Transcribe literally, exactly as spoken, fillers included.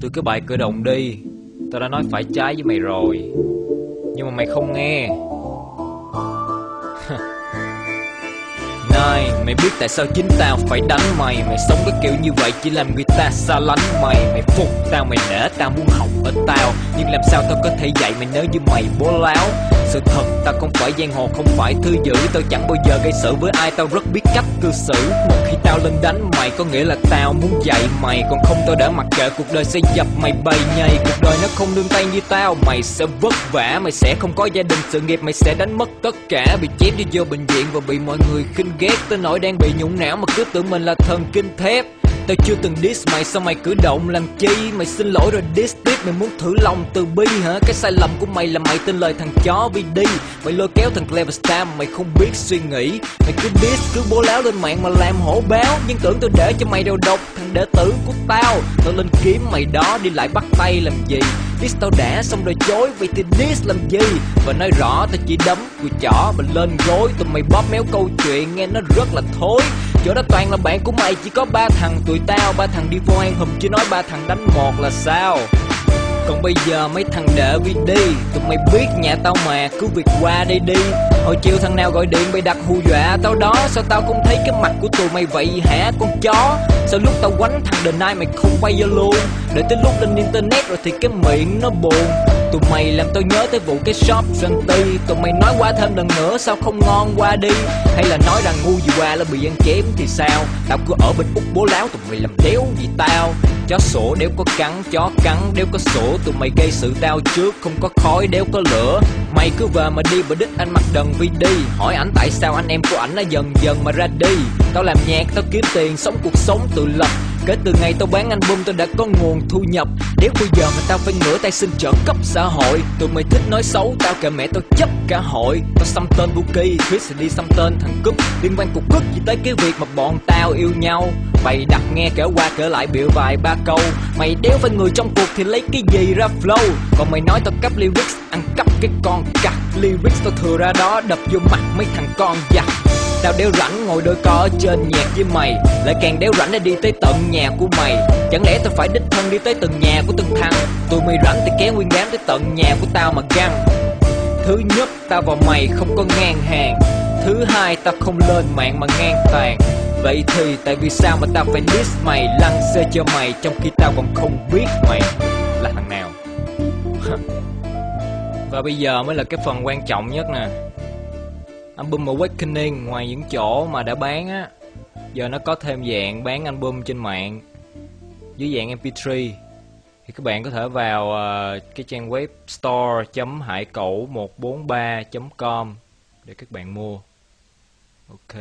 Tôi cứ bày cử động đi. Tao đã nói phải trái với mày rồi, nhưng mà mày không nghe. Này, mày biết tại sao chính tao phải đánh mày? Mày sống cái kiểu như vậy chỉ làm người ta xa lánh mày. Mày phục tao, mày nể tao, muốn học ở tao, nhưng làm sao tao có thể dạy mày nếu như mày bố láo. Sự thật tao không phải giang hồ, không phải thư dữ. Tao chẳng bao giờ gây sự với ai, tao rất biết cách cư xử. Một khi tao lên đánh mày có nghĩa là tao muốn dạy mày, còn không tao đã mặc kệ cuộc đời sẽ dập mày bầy nhầy. Cuộc đời nó không nương tay như tao, mày sẽ vất vả, mày sẽ không có gia đình sự nghiệp, mày sẽ đánh mất tất cả. Bị chém đi vô bệnh viện và bị mọi người khinh ghét tới nỗi đang bị nhũng não mà cứ tưởng mình là thần kinh thép. Tao chưa từng diss mày, sao mày cử động làm chi? Mày xin lỗi rồi diss tiếp, mày muốn thử lòng từ bi hả? Cái sai lầm của mày là mày tin lời thằng chó vê đê. Mày lôi kéo thằng Cleverstar, mày không biết suy nghĩ. Mày cứ diss, cứ bố láo lên mạng mà làm hổ báo. Nhưng tưởng tao để cho mày đầu độc, thằng đệ tử của tao. Tao lên kiếm mày đó, đi lại bắt tay làm gì? Diss tao đã xong rồi chối, vậy thì diss làm gì? Và nói rõ tao chỉ đấm cùi chỏ mà lên gối. Tụi mày bóp méo câu chuyện nghe nó rất là thối. Chỗ đó toàn là bạn của mày, chỉ có ba thằng tụi tao. Ba thằng đi vô ăn hùm chứ nói ba thằng đánh một là sao. Còn bây giờ mấy thằng đệ vê đê, tụi mày biết nhà tao mà, cứ việc qua đây đi. Hồi chiều thằng nào gọi điện bày đặt hù dọa tao đó. Sao tao không thấy cái mặt của tụi mày vậy hả con chó? Sao lúc tao quánh thằng The Night mày không quay vô luôn? Để tới lúc lên internet rồi thì cái miệng nó buồn. Tụi mày làm tao nhớ tới vụ cái shop Shanty. Tụi mày nói qua thêm lần nữa sao không ngon qua đi? Hay là nói rằng ngu gì qua là bị ăn chém thì sao? Tao cứ ở bên Úc bố láo, tụi mày làm đéo gì tao. Chó sủa đéo có cắn, chó cắn đéo có sủa. Tụi mày gây sự tao trước, không có khói đéo có lửa. Mày cứ về mà đi, bữa đích anh mặc đần vê đê. Hỏi ảnh tại sao anh em của ảnh nó dần dần mà ra đi. Tao làm nhạc, tao kiếm tiền, sống cuộc sống tự lập. Kể từ ngày tao bán album tao đã có nguồn thu nhập. Nếu bây giờ mà tao phải ngửa tay xin trợ cấp xã hội. Tụi mày thích nói xấu tao, kệ mẹ tao chấp cả hội. Tao xăm tên Buki, Chris sẽ đi xăm tên thằng Cúp. Liên quan cuộc cức chỉ tới cái việc mà bọn tao yêu nhau. Bày đặt nghe kể qua kể lại biểu vài ba câu. Mày đéo phải người trong cuộc thì lấy cái gì ra flow? Còn mày nói tao cắp lyrics, ăn cắp cái con cặc. Lyrics tao thừa ra đó, đập vô mặt mấy thằng con giặc. Tao đéo rảnh ngồi đôi co ở trên nhạc với mày, lại càng đéo rảnh để đi tới tận nhà của mày. Chẳng lẽ tao phải đích thân đi tới từng nhà của từng thằng? Tụi mày rảnh thì kéo nguyên đám tới tận nhà của tao mà găng. Thứ nhất, tao và mày không có ngang hàng. Thứ hai, tao không lên mạng mà ngang tàn. Vậy thì tại vì sao mà tao phải diss mày, lăng xê cho mày, trong khi tao còn không biết mày là thằng nào? Và bây giờ mới là cái phần quan trọng nhất nè. Album Awakening ngoài những chỗ mà đã bán á, giờ nó có thêm dạng bán album trên mạng dưới dạng em pê ba. Thì các bạn có thể vào uh, cái trang web store chấm hai cẩu một bốn ba chấm com để các bạn mua. Ok.